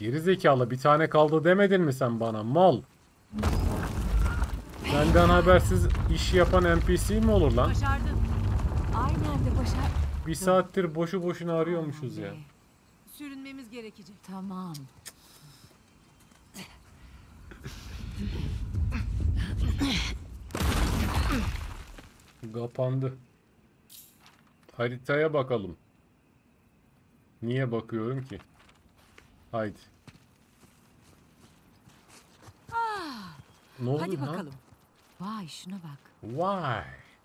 Gerizekalı, bir tane kaldı demedin mi sen bana mal? Benden habersiz iş yapan NPC mi olur lan? Bir saattir boşu boşuna arıyormuşuz ya. Sürünmemiz gerekecek. Tamam. Kapandı. Haritaya bakalım. Niye bakıyorum ki? Haydi. Ne oldu? Hadi bakalım. Ha? Vay şuna bak. Vay.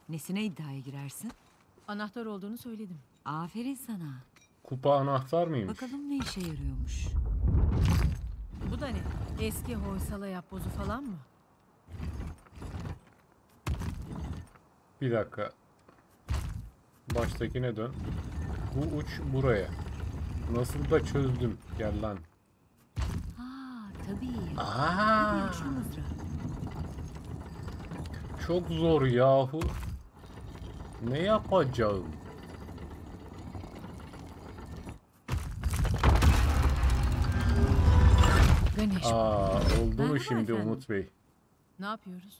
Nesine iddiaya girersin? Anahtar olduğunu söyledim. Aferin sana. Kupa anahtar mıymış? Bakalım ne işe yarıyormuş. Bu da ne? Eski Hoysala yapbozu falan mı? Bir dakika. Baştakine dön. Bu uç buraya. Nasıl da çözdüm. Gel lan. Aa, tabii. Aa. Çok zor yahu. Ne yapacağım? Aa, oldu mu şimdi efendim? Umut Bey? Ne yapıyoruz?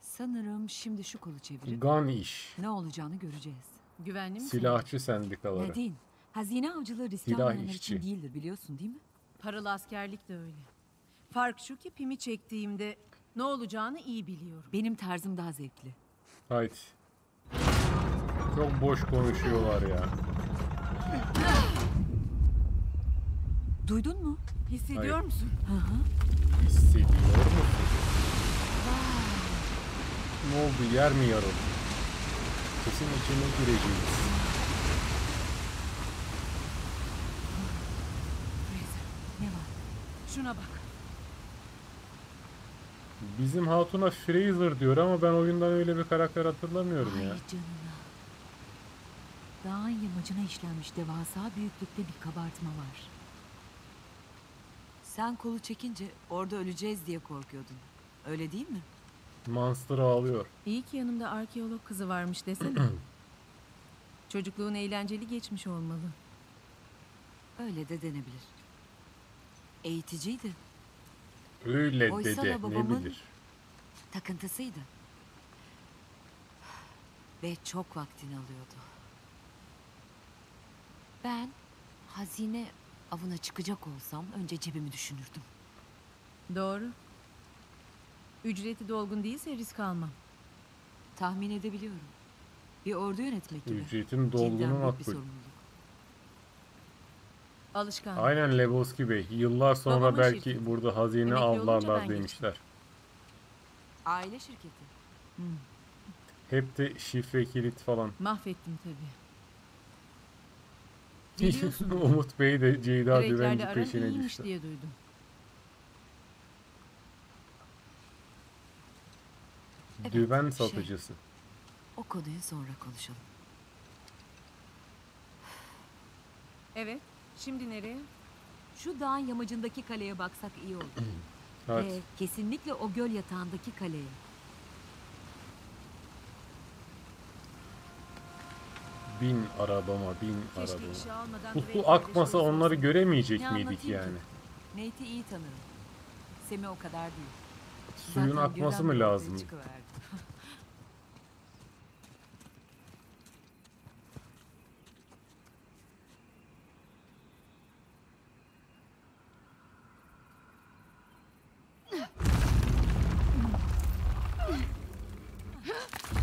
Sanırım şimdi şu kolu çevirip gun iş. Ne olacağını göreceğiz. Güvenli mi? Silahçı sendikaları. Nadine, hazine avcıları risk almayanlar için değildir, biliyorsun değil mi? Paralı askerlik de öyle. Fark şu ki pimi çektiğimde ne olacağını iyi biliyorum. Benim tarzım daha zevkli. Haydi. Çok boş konuşuyorlar ya. Duydun mu? Hissediyor Hayır. musun? Hı-hı. Hissediyor musun? Ne oldu? Yer mi yarıldı? Kesin içine gireceğiz. Ne var? Şuna bak. Bizim hatuna Frazer diyor ama ben oyundan öyle bir karakter hatırlamıyorum ya. Dağın yamacına işlenmiş devasa büyüklükte bir kabartma var. Sen kolu çekince orada öleceğiz diye korkuyordun. Öyle değil mi? Monster ağlıyor. İyi ki yanımda arkeolog kızı varmış desene. Çocukluğun eğlenceli geçmiş olmalı. Öyle de denebilir. Eğiticiydi. Öyle Hoysala dedi, ne bilir. Takıntısıydı. Ve çok vaktini alıyordu. Ben hazine avına çıkacak olsam önce cebimi düşünürdüm. Doğru. Ücreti dolgun değilse risk almam. Tahmin edebiliyorum. Bir ordu yönetmek gibi. Ücretin dolgunun hakkı. Alışkanlık. Aynen Lebowski Bey. Yıllar sonra babamın belki şirketi. Burada hazine avlarlar demişler. Geçtim. Aile şirketi. Hmm. Hep de şifre kilit falan. Mahvettim tabii. Umut Bey de Ceyda Düvenci peşine düştü. Diye duydum. Evet, düven satıcısı. Şey, o konuyu sonra konuşalım. Evet. Şimdi nereye? Şu dağın yamacındaki kaleye baksak iyi olur. Evet. Kesinlikle o göl yatağındaki kaleye. Bin arabama, bin arabama. Ufku akmasa onları göremeyecek ne miydik yani? Nate'i iyi tanırım. Semi o kadar değil. Suyun zaten akması mı lazım?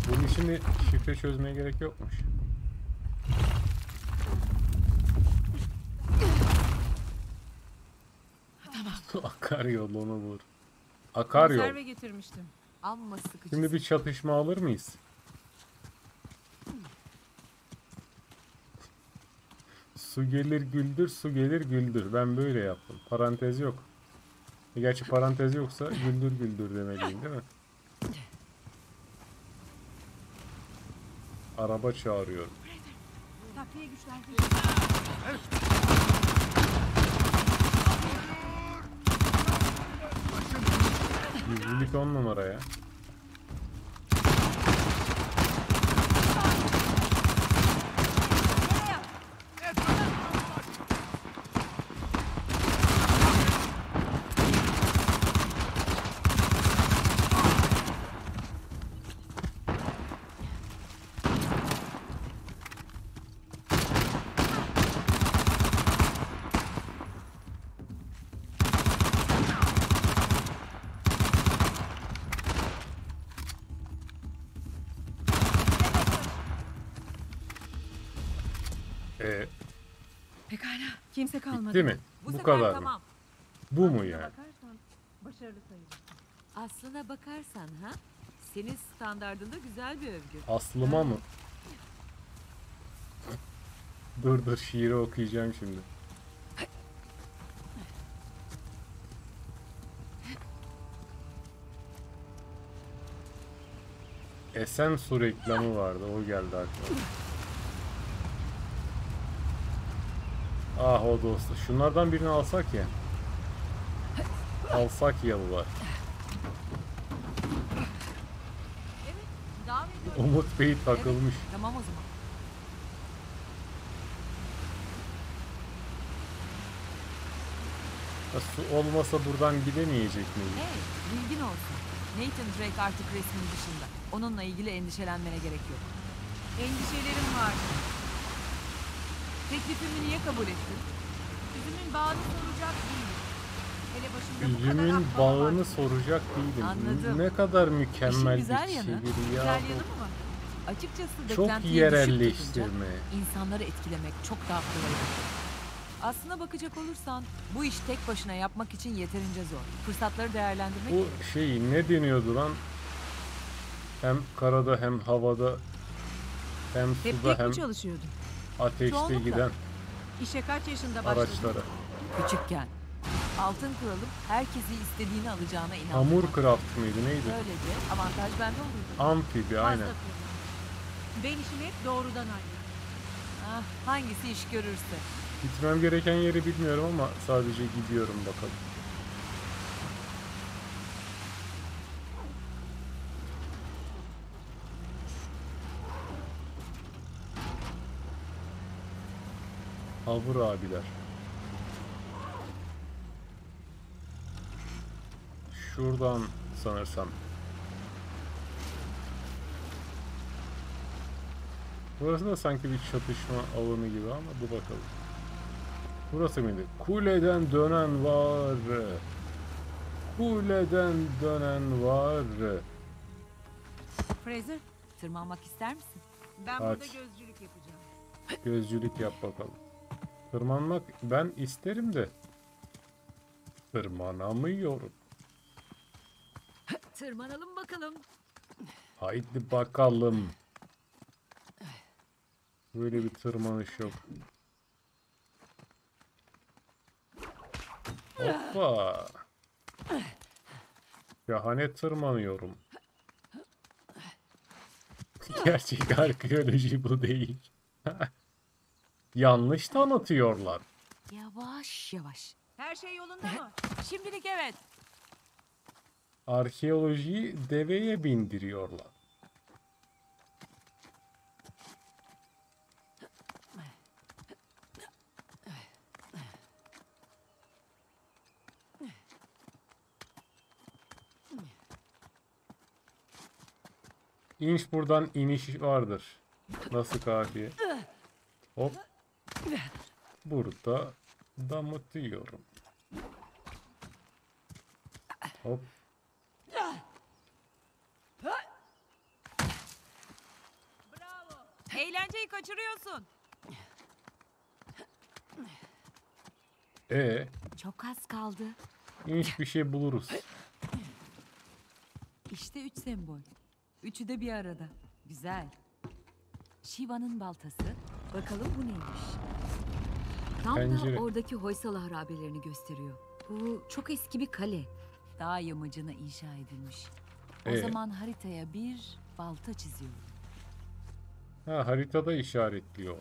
Bunun şimdi şifre çözmeye gerek yokmuş. Tamam. Akaryolu onu bulur. Akaryo. Getirmiştim. Amma sıkıcı. Şimdi bir çatışma alır mıyız? Su gelir güldür, su gelir güldür. Ben böyle yaptım. Parantez yok. Gerçi parantez yoksa güldür güldür demeliyim değil mi? Araba çağırıyorum. Yüzlülük 10 numara ya. Kimse kalmadı. Bitti mi? Bu kadar mı? Tamam. Bu mu yani? Aslına bakarsan ha? Senin standardında güzel bir övgü. Aslıma mı? Dur şiiri okuyacağım şimdi. Esen su reklamı vardı, o geldi aklıma. Ah o dostu. Şunlardan birini alsak ya. Alsak ya bu var. Umut Bey takılmış. Tamam o zaman. Su olmasa buradan gidemeyecek miyim? Evet, bilgin olsun. Nathan Drake artık resmin dışında. Onunla ilgili endişelenmene gerek yok. Endişelerim var. Teklifimi niye kabul ettin? Üzümün bağını soracak değilim. Hele başımda bu kadar üzümün bağını soracak değilim. Anladım. Ne kadar mükemmel bir çeviri ya. Açıkçası çok yerelleştirme. İnsanları etkilemek çok daha kolay. Aslına bakacak olursan bu iş tek başına yapmak için yeterince zor. Fırsatları değerlendirmek bu gerek. Şey ne deniyordu lan? Hem karada hem havada hem suda hem ateşte çoğunlukla giden işe kaç yaşında başladı? Küçükken. Altın kuralım herkesi istediğini alacağına inandı. Hamur craft mıydı neydi? Öylece avantaj bende olurdu. Amfibi aynen. Ben işimi hep doğrudan hallettim. Ah, hangisi iş görürse. Gitmem gereken yeri bilmiyorum ama sadece gidiyorum bakalım. Havur abiler. Şuradan sanırsam. Burası da sanki bir çatışma alanı gibi ama bu bakalım. Burası mıydı? Kuleden dönen var. Kuleden dönen var. Frazer, tırmanmak ister misin? Ben burada gözcülük yapacağım. Gözcülük yap bakalım. Tırmanmak ben isterim de tırmanamıyorum. Tırmanalım bakalım. Haydi bakalım. Böyle bir tırmanış yok. Hoppa. Şahane tırmanıyorum. Gerçek arkeoloji bu değil. Yanlış tanıtıyorlar. Yavaş yavaş. Her şey yolunda mı? Şimdilik evet. Arkeolojiyi deveye bindiriyorlar. İnş buradan iniş vardır. Nasıl kafiye? Hop. Burada damıtıyorum. Hop. Bravo. Eğlenceyi kaçırıyorsun. Çok az kaldı. İnş bir şey buluruz. İşte 3 sembol. Üçü de bir arada. Güzel. Shiva'nın baltası. Bakalım bu neymiş? Tam da oradaki Hoysala harabelerini gösteriyor. Bu çok eski bir kale. Dağ yamacına inşa edilmiş. O zaman haritaya bir balta çiziyor. Ha, haritada işaretliyor.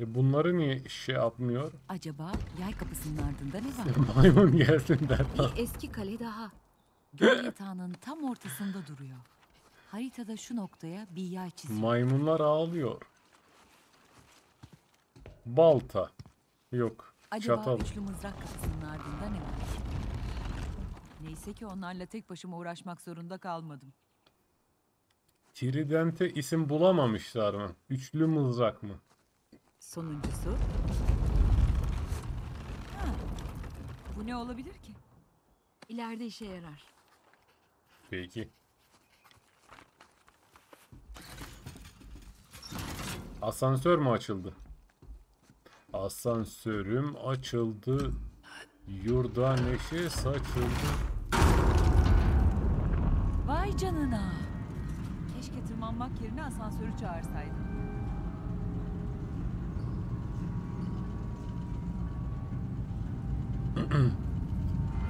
Bunları niye şey yapmıyor? Acaba yay kapısının ardında ne var? Maymun gelsin der. Bir eski kale daha. Göl yatağının tam ortasında duruyor. Haritada şu noktaya bir yay çiziyor. Maymunlar ağlıyor. Balta. Yok. Acaba çatal. Üçlü mızrak kapısının ardında ne var? Neyse ki onlarla tek başıma uğraşmak zorunda kalmadım. Trident'e isim bulamamışlar mı? Üçlü mızrak mı? Sonuncusu. Ha. Bu ne olabilir ki? İleride işe yarar. Peki. Asansör mü açıldı? Asansörüm açıldı. Yurda neşe saçıldı. Vay canına. Keşke tırmanmak yerine asansörü çağırsaydım.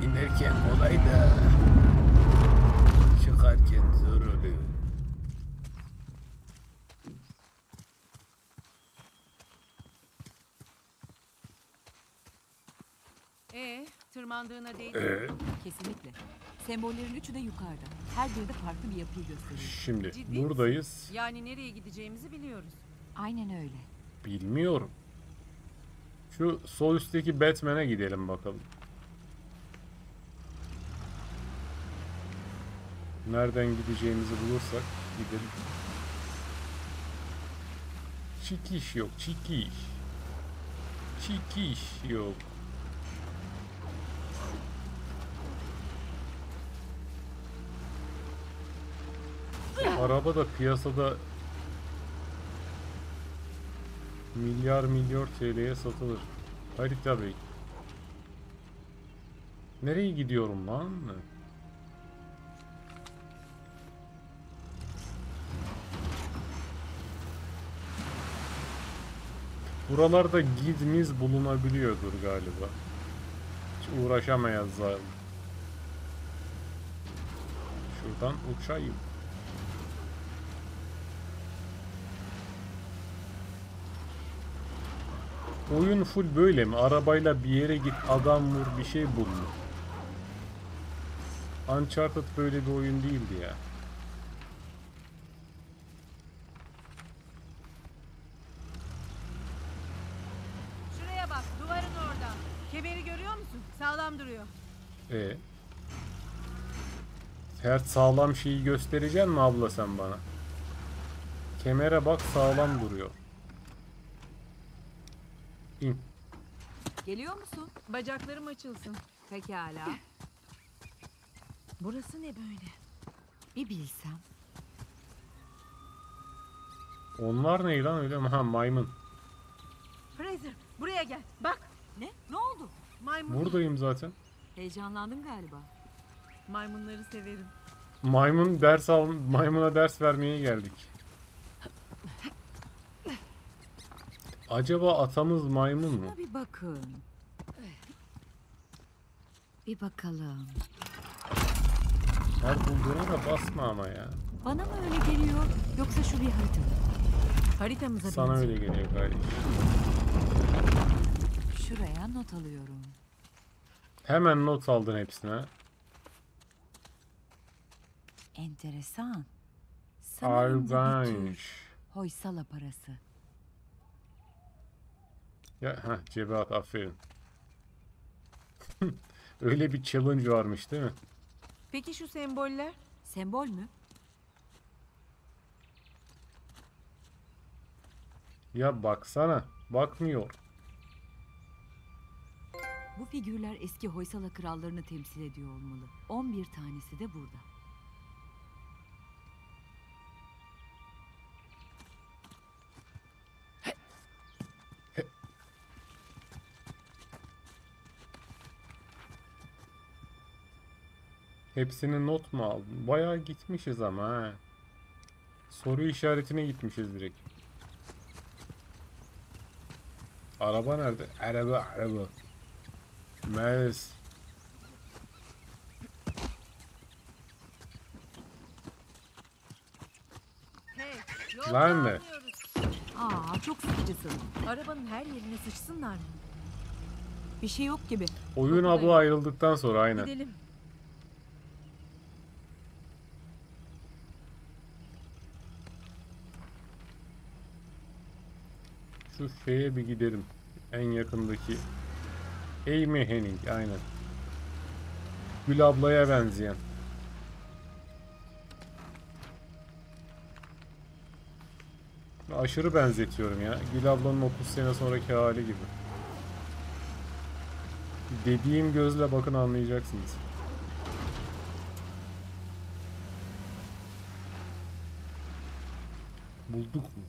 İnerken kolaydı. Çıkarken zor oluyor. Tırmandığına değil. Kesinlikle. Sembollerin üçü de yukarıda. Her biri de farklı bir yapıyı gösteriyor. Şimdi ciddi buradayız. Yani nereye gideceğimizi biliyoruz. Aynen öyle. Bilmiyorum. Şu sol üstteki Batman'e gidelim bakalım. Nereden gideceğimizi bulursak gidelim. Çekiş yok, çekiş. Çekiş yok. Araba da piyasada milyar TL'ye satılır. Harita Bey. Nereye gidiyorum lan? Buralarda gizmiz bulunabiliyordur galiba. Hiç uğraşamayız zaten. Şuradan uçayım. Oyun full böyle mi? Arabayla bir yere git, adam vur, bir şey bul. Uncharted böyle bir oyun değildi ya. Şuraya bak, duvarın orada. Kemeri görüyor musun? Sağlam duruyor. Her sağlam şeyi göstereceksin mi abla sen bana? Kemere bak, sağlam duruyor. İn. Geliyor musun? Bacaklarım açılsın. Pekala. Burası ne böyle? Bir bilsem. Onlar ne lan öyle? Ha, maymun. Frazer, buraya gel. Bak. Ne? Ne oldu? Maymun. Buradayım zaten. Heyecanlandın galiba. Maymunları severim. Maymun ders al. Maymuna ders vermeye geldik. Acaba atamız maymun mu? Bir bakın. Bir bakalım. Her bulduğuna da basma ama ya. Bana mı öyle geliyor yoksa şu bir harita mı? Haritamıza sana benziyor. Öyle geliyor kardeşim. Şuraya not alıyorum. Hemen not aldın hepsine. Enteresan. Sanırım Hoysala parası. Ya ha, cebe at, aferin. Öyle bir challenge varmış değil mi? Peki şu semboller? Sembol mü? Ya baksana, bakmıyor. Bu figürler eski Hoysala krallarını temsil ediyor olmalı. 11 tanesi de burada. Hepsini not mu aldım? Bayağı gitmişiz ama ha. Soru işaretine gitmişiz direkt. Araba nerede? Araba. Mez. Hey, lan mı? Aa, çok sıkıcısın. Arabanın her yerine sıçsınlar mı? Bir şey yok gibi. Oyun abla ayrıldıktan sonra aynen. Gidelim. Şu şeye bir gidelim. En yakındaki Amy Henning, aynen. Gül ablaya benzeyen. Aşırı benzetiyorum ya. Gül ablanın 30 sene sonraki hali gibi. Dediğim gözle bakın anlayacaksınız. Bulduk mu?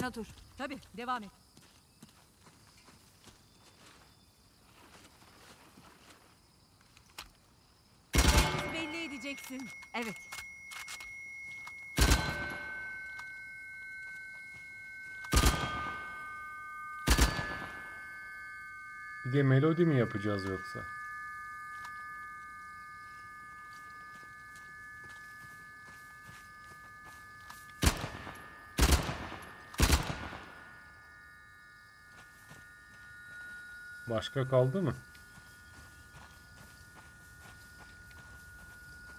Sen otur. Tabii, devam et. Belli edeceksin. Evet. Bir de melodi mi yapacağız yoksa? Başka kaldı mı?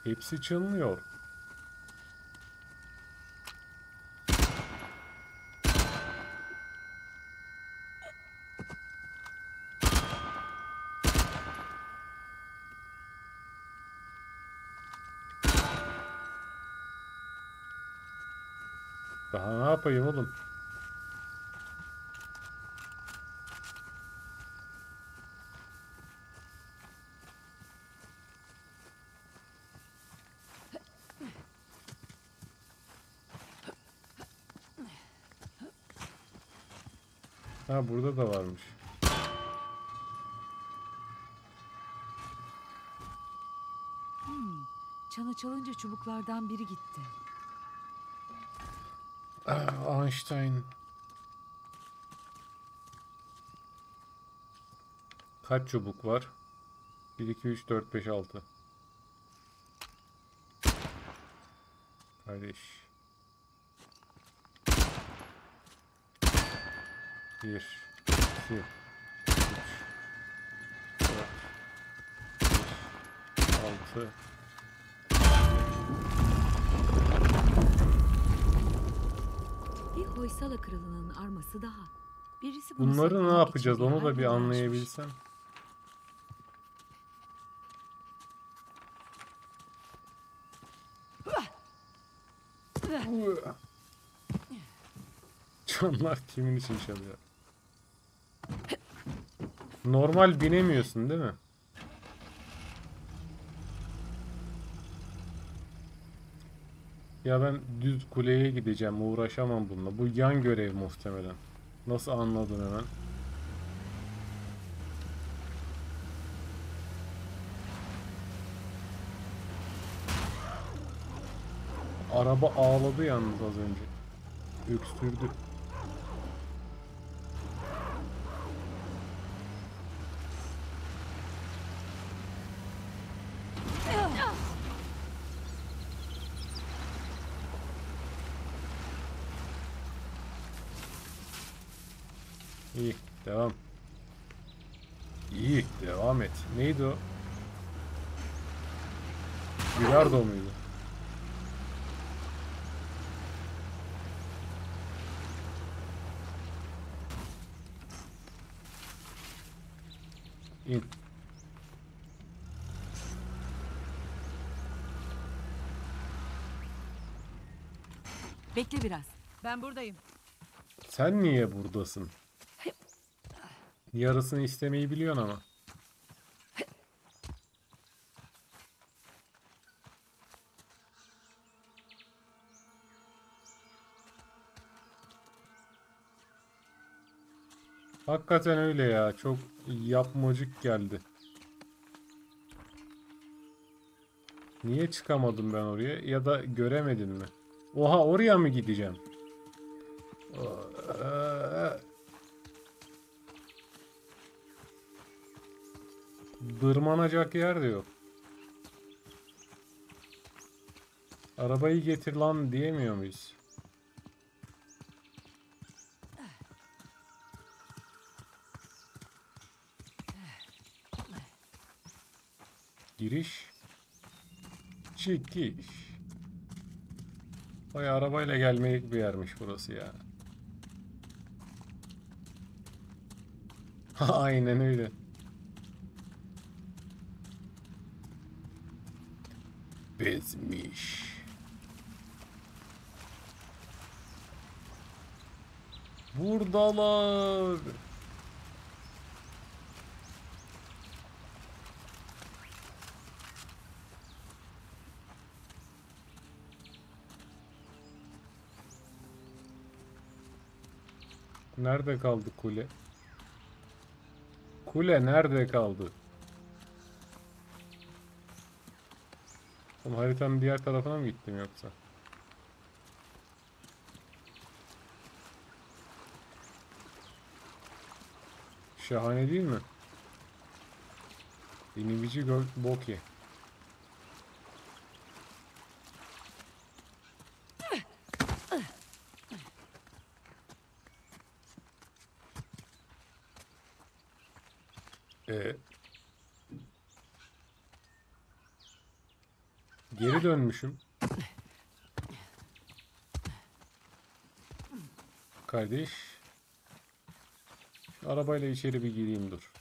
Hepsi çınlıyor. Daha ne yapayım oğlum? Ha, burada da varmış. Çanı çalınca çubuklardan biri gitti. Einstein. Kaç çubuk var? 1, 2, 3, 4, 5, 6. Kardeş. 1, 2, 3, 4, 5, 6. Hoysala kralının arması daha. Birisi bunları ne yapacağız onu da bir anlayabilsem. Çanlar kimin için çalıyor? Normal binemiyorsun değil mi? Ya ben düz kuleye gideceğim, uğraşamam bununla. Bu yan görev muhtemelen. Nasıl anladın hemen? Araba ağladı yalnız az önce. Öksürdü. İyi, devam. İyi, devam et. Neydi o? Bilardo muydu? İn. Bekle biraz. Ben buradayım. Sen niye buradasın? Yarısını istemeyi biliyorsun ama. Hakikaten öyle ya. Çok yapmacık geldi. Niye çıkamadım ben oraya? Ya da göremedim mi? Oha, oraya mı gideceğim? Dırmanacak yer de yok. Arabayı getir lan diyemiyor muyuz? Giriş. Çıkış. Vay, arabayla gelmelik bir yermiş burası ya. Aynen öyle. Bezmiş. Buradalar. Nerede kaldı kule? Kule nerede kaldı? Tam haritanın diğer tarafına mı gittim yoksa? Şahane değil mi? İnibici bok ye. Geri dönmüşüm. Kardeş. Şu arabayla içeri bir gireyim dur.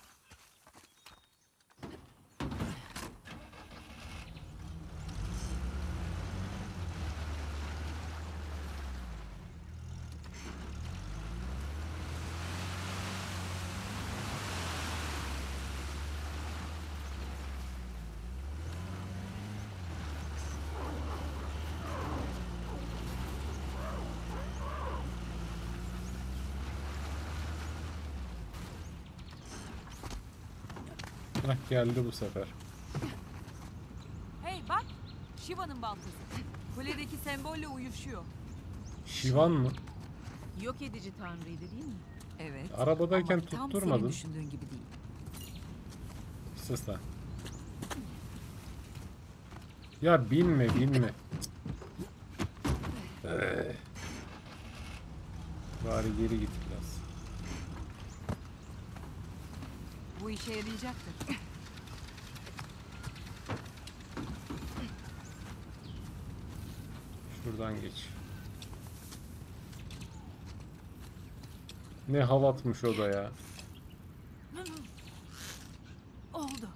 Hah, geldi bu sefer. Hey bak, Shiva'nın baltası. Kuledeki sembolle uyuşuyor. Shivan mı? Yok edici tanrıydı değil mi? Evet. Arabadayken ama tutturmadın. Tam düşündüğün gibi değil. Sus lan. Ya binme. Bari geri git biraz. Bu işe yarayacaktır. Şuradan geç. Ne halatmış o da ya. Oldu.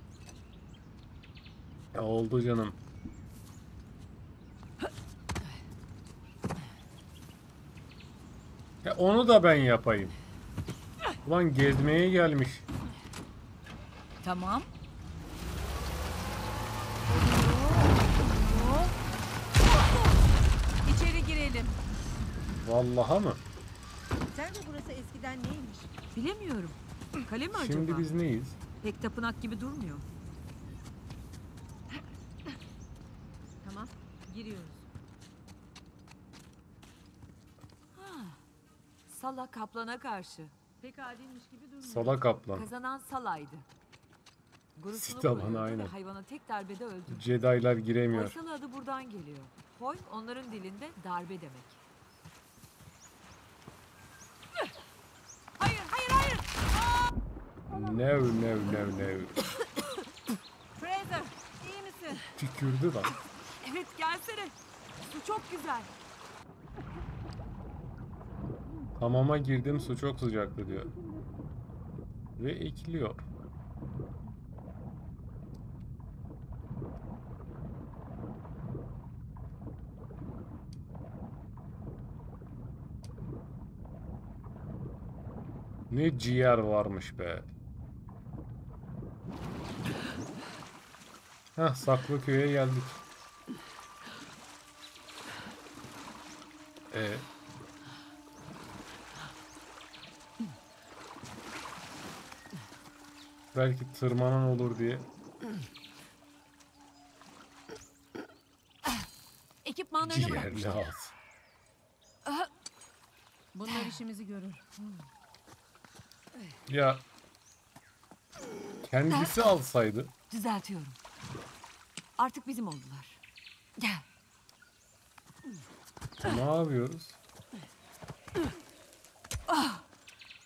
Ya oldu canım. Ya onu da ben yapayım. Ulan gezmeye gelmiş. Tamam. İçeri girelim. Vallaha mı? Sence burası eskiden neymiş? Bilemiyorum. Kale mi acaba? Şimdi biz neyiz? Pek tapınak gibi durmuyor. Tamam, giriyoruz. Sala kaplana karşı. Pek adilmiş gibi durmuyor. Sala kaplan. Kazanan salaydı. Sitabana aynen. Hayvana tek darbede öldü. Jedi'lar giremiyor. Hoysala adı buradan geliyor. Hoy onların dilinde darbe demek. Hayır. No. Frazer, iyi misin? Tükürdü lan. Evet, gelsene. Su çok güzel. Hamama girdim, su çok sıcaktı diyor. Ve ekliyor. Ne ciğer varmış be. Hah, Saklıköy'e geldik. Belki tırmanan olur diye. Ekipmanlarına bakmışlar. Bunlar işimizi görür. Ya kendisi alsaydı. Düzeltiyorum. Artık bizim oldular. Gel. Ne yapıyoruz?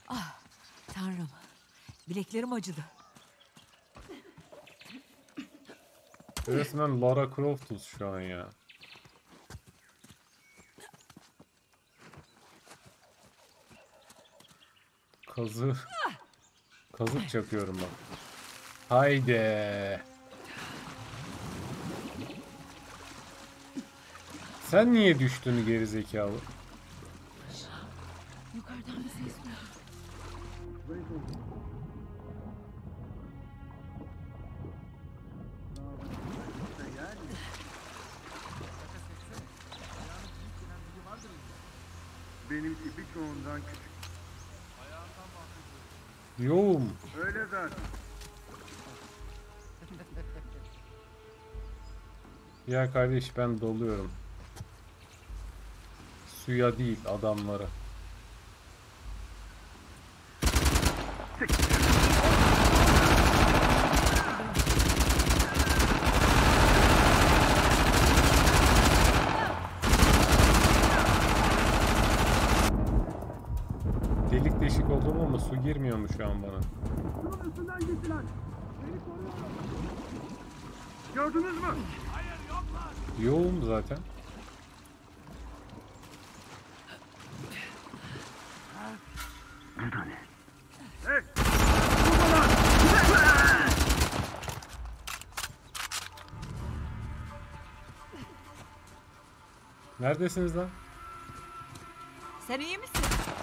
Ah, Tanrım. Bileklerim acıdı. Resmen Lara Croft'uz şu an ya. Kazık çakıyorum bak. Haydi. Sen niye düştün geri zekalı? Yukarıdan bir ses duydum. Benimki birçoğundan küçük. Yoğum. Öyle zaten. Ya kardeş ben doluyorum. Suya değil adamlara. Delik deşik oldum ama su girmiyor mu şu an bana? Gördünüz mü? Yoğum zaten. Neredesiniz lan? Sen iyi misin?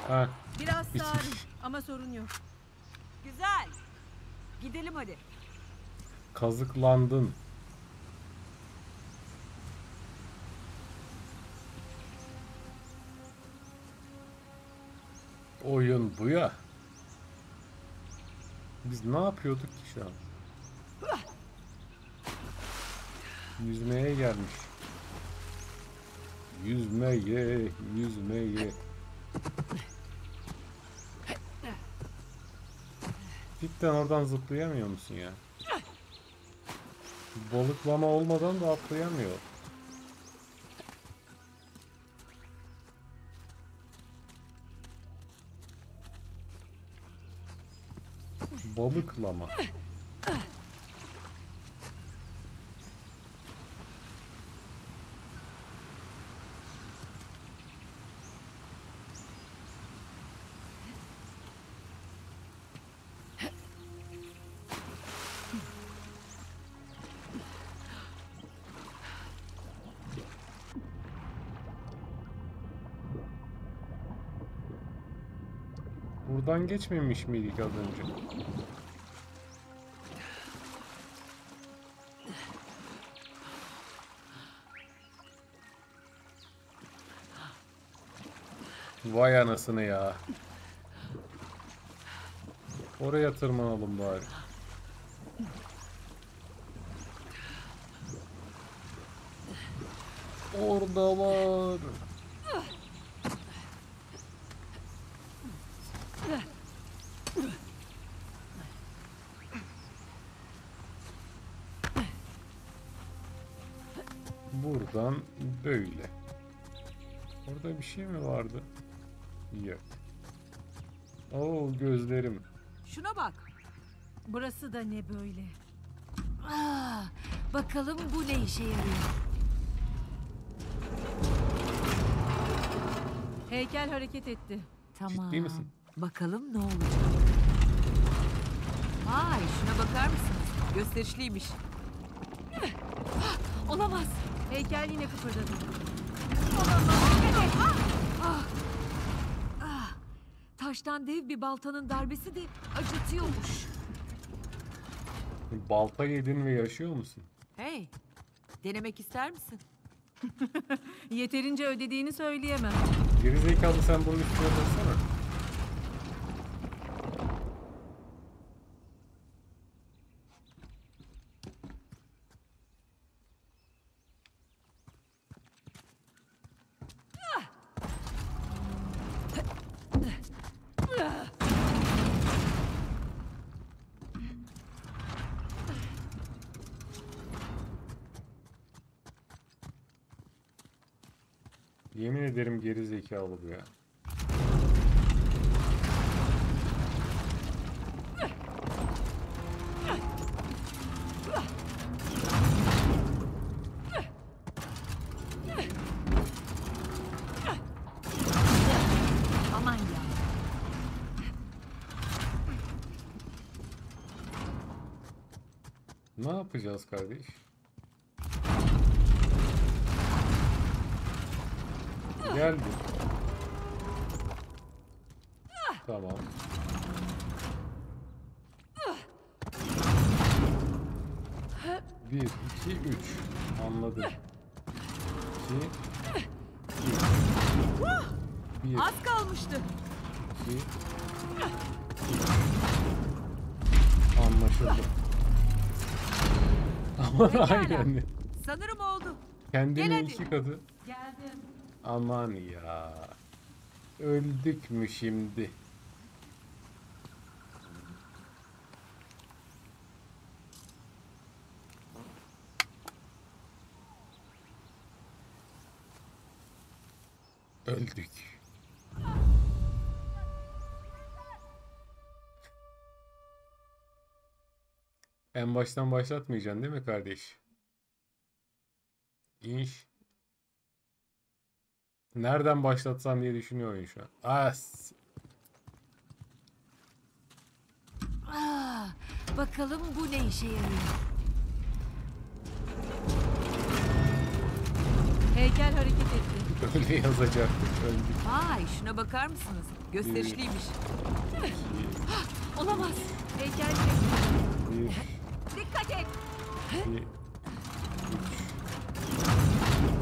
Ha. Biraz sağır ama sorun yok. Güzel. Gidelim hadi. Kazıklandın. Oyun bu ya. Biz ne yapıyorduk ki şu an? Yüzmeye gelmiş. Yüzmeye, yüzmeye. Cidden oradan zıplayamıyor musun ya? Balıklama olmadan da atlayamıyor. Balıklama. Buradan geçmemiş miydik az önce? Vay anasını ya. Oraya tırmanalım bari. Orada var. Buradan böyle. Orada bir şey mi vardı? Yok. Oo gözlerim. Şuna bak. Burası da ne böyle? Aa, bakalım bu ne işe yarıyor? Heykel hareket etti. Tamam. Ciddi misin? Bakalım ne olacak? Vay şuna bakar mısınız? Gösterişliymiş. Olamaz. Heykel yine kıpırdadı. Olamaz. Taştan dev bir baltanın darbesi de acıtıyormuş. Balta yedin ve yaşıyor musun? Hey, denemek ister misin? Yeterince ödediğini söyleyemem. Gerizekalı sen bunu üstüne baksana. Yemin ederim geri zekalı bu ya. Aman ya. Ne yapacağız kardeş? Geldi. Tamam. Bir, iki, üç. Anladım. İki, üç. Bir. Az kalmıştı. İki, üç. Anlaşıldı. Aman aynen. Sanırım oldu. Kendini işi kadı. Geldim. Aman ya. Öldük mü şimdi? Öldük. En baştan başlatmayacaksın değil mi kardeş? İnş. Nereden başlatsam diye düşünüyorum şu an. As. Bakalım bu ne işe yarıyor? Heykel hareket etti. Öyle yazacaktık. Vay şuna bakar mısınız? Gösterişliymiş. Olamaz. Heykel çekti. Dikkat et.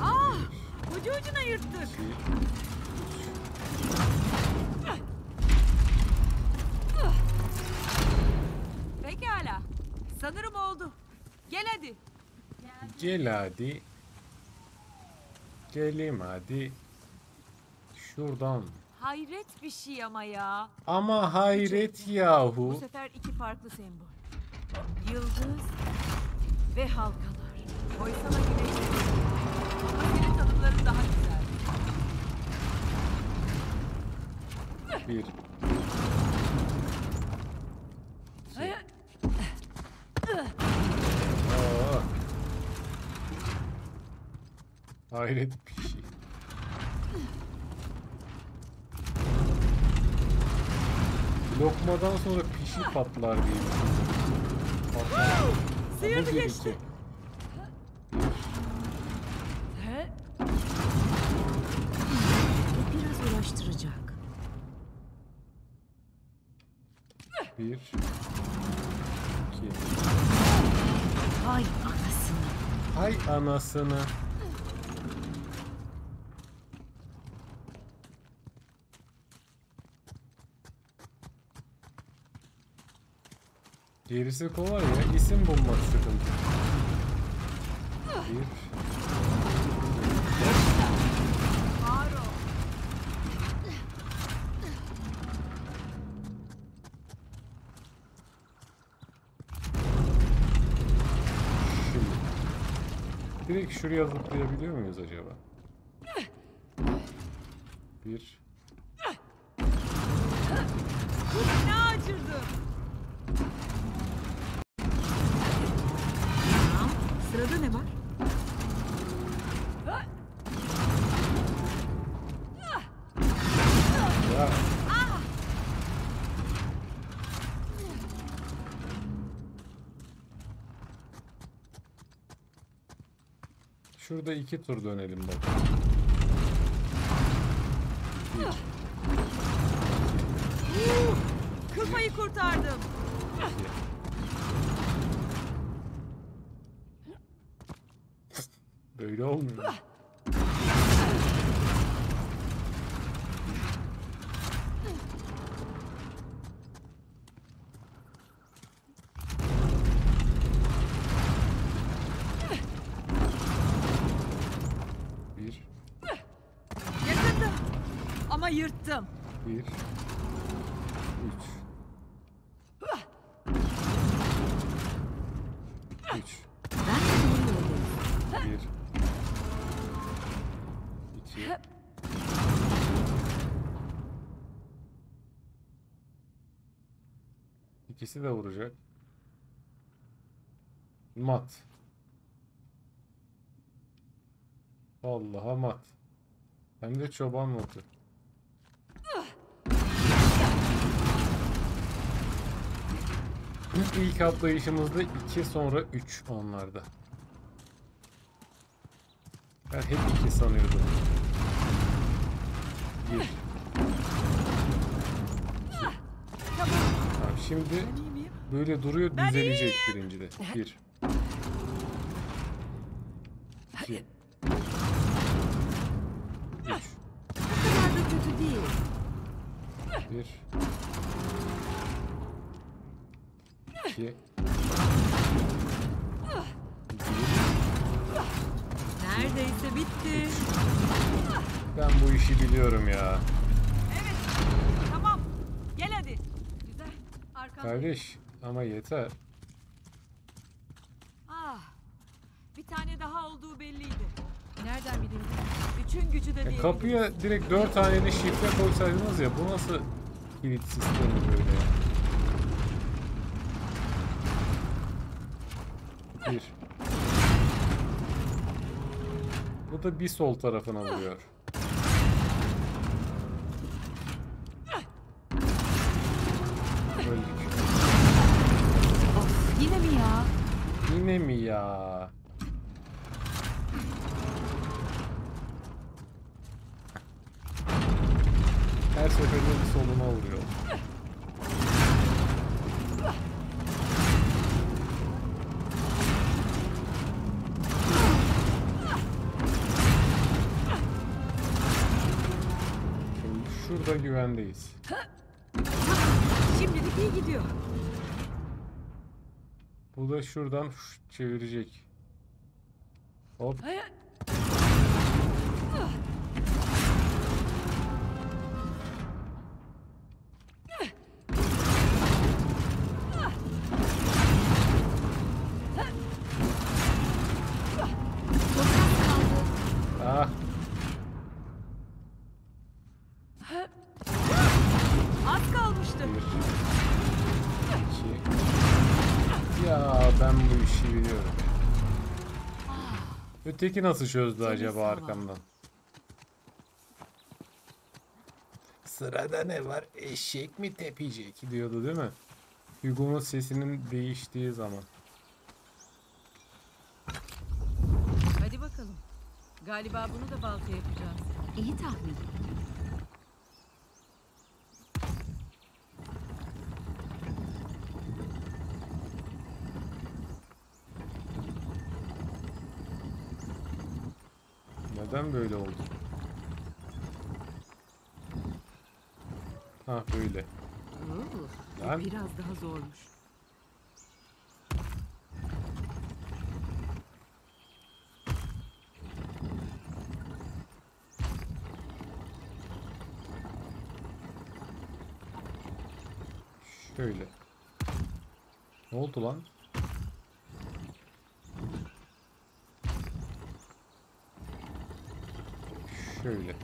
Aa, ucu ucuna yırttık. Pekala. Sanırım oldu. Gel hadi. Gel hadi. Geleyim hadi. Şuradan. Hayret bir şey ama ya. Ama hayret yahu. Bu sefer iki farklı sembol. Yıldız ve halkalar. Hoysala güneşleri. Ama güneş tanımları daha güzel. Bir. Hayret bir şey. Lokmadan sonra pişi patlar diye düşünüyorum. Sıyırdı geçti. Biraz uğraştıracak. Bir. İki. Hay anasını. Hay anasını. Gerisi kolay ya, isim bulmak sıkıntı. Bir. Şimdi. Direkt şuraya zıplayabiliyor muyuz acaba? Bir. Bu ne acırdı? Sırada ne var? Ya. Şurada iki tur dönelim bak. Kafayı kurtardım. Böyle olmuyor. Bir. Yakındım. Ama yırttım. Bir. Üç. İkisi de vuracak. Mat. Vallahi mat. Hem de çoban matı. İlk atlayışımızda 2 sonra 3 onlarda. Ben hep 2 sanıyordum. 1. Şimdi böyle duruyor, düzelecek birincide. Bir. İki. Üç. Bir. 2. Neredeyse bitti. Ben bu işi biliyorum ya. Evet. Tamam. Gel hadi. Güzel. Arkan. Kardeş ama yeter. Ah. Bir tane daha olduğu belliydi. Nereden bileyim? Bütün gücü de değil. Kapıya direkt 4 tane de şifre koysaydınız ya. Bu nasıl kilit sistemi böyle ya? 1. Bu da bir sol tarafına vuruyor. Of, yine mi ya? Yine mi ya? Her seferinde bir soluma vuruyor. Şurada güvendeyiz. Şimdilik iyi gidiyor. Bu da şuradan çevirecek. Hop. Öteki nasıl çözdü acaba arkamdan? Sırada ne var? Eşek mi tepecek diyordu değil mi? Hugo'nun sesinin değiştiği zaman. Hadi bakalım. Galiba bunu da balta yapacağız. İyi tahmin. Neden böyle oldu? Ha böyle. Oo, biraz daha zormuş. Şöyle. Ne oldu lan? Şöyle.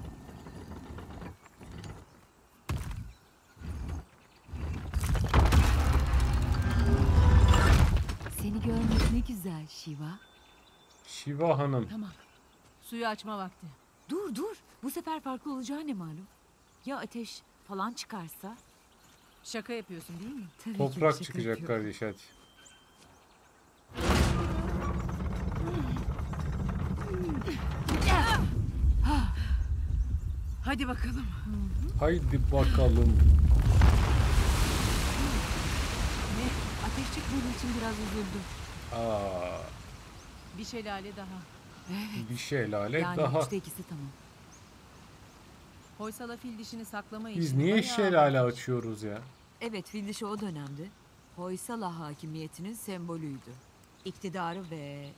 Seni görmek ne güzel Shiva. Shiva hanım. Tamam. Suyu açma vakti. Dur dur. Bu sefer farklı olacağı ne malum? Ya ateş falan çıkarsa? Şaka yapıyorsun değil mi? Tabii toprak şaka çıkacak yapıyorum. Kardeş hadi. Hadi bakalım. Haydi bakalım. Ne? Ateş çıkmadığı için biraz üzüldüm. Aa. Bir şelale daha. Evet. Bir şelale yani daha. Yani 3'te 2'si tamam. Hoysala fil dişini saklamayı. Biz niye şelale açıyoruz ya? Evet, fil dişi o dönemde Hoysala hakimiyetinin sembolüydü. İktidarı ve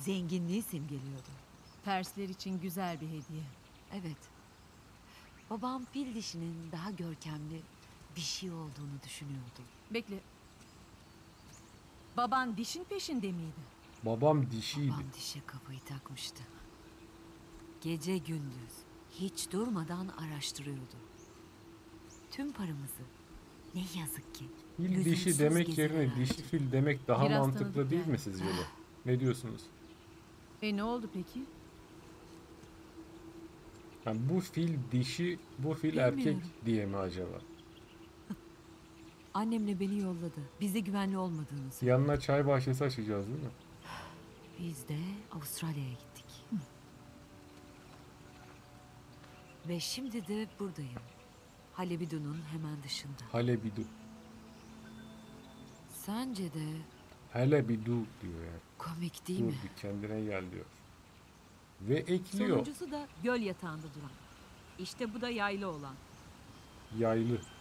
zenginliği simgeliyordu. Persler için güzel bir hediye. Evet. Babam fil dişinin daha görkemli bir şey olduğunu düşünüyordu. Bekle. Baban dişin peşinde miydi? Babam dişiydi. Babam dişe kafayı takmıştı. Gece gündüz hiç durmadan araştırıyordu. Tüm paramızı ne yazık ki. Fil dişi demek yerine dişi fil demek daha biraz mantıklı değil mi sizce? Ne diyorsunuz? E ne oldu peki? Yani bu fil dişi, bu fil bilmiyorum. Erkek diye mi acaba? Annemle beni yolladı. Bize güvenli olmadığınız. Yanına çay bahçesi açacağız değil mi? Biz de Avustralya'ya gittik. Hı. Ve şimdi de buradayım. Halebidu'nun hemen dışında. Halebidu. Sence de... Halebidu diyor yani. Komik değil dur, mi? Bir kendine gel diyor. Ve ekliyor. Sonuncusu da göl yatağında duran. İşte bu da yaylı olan. Yaylı.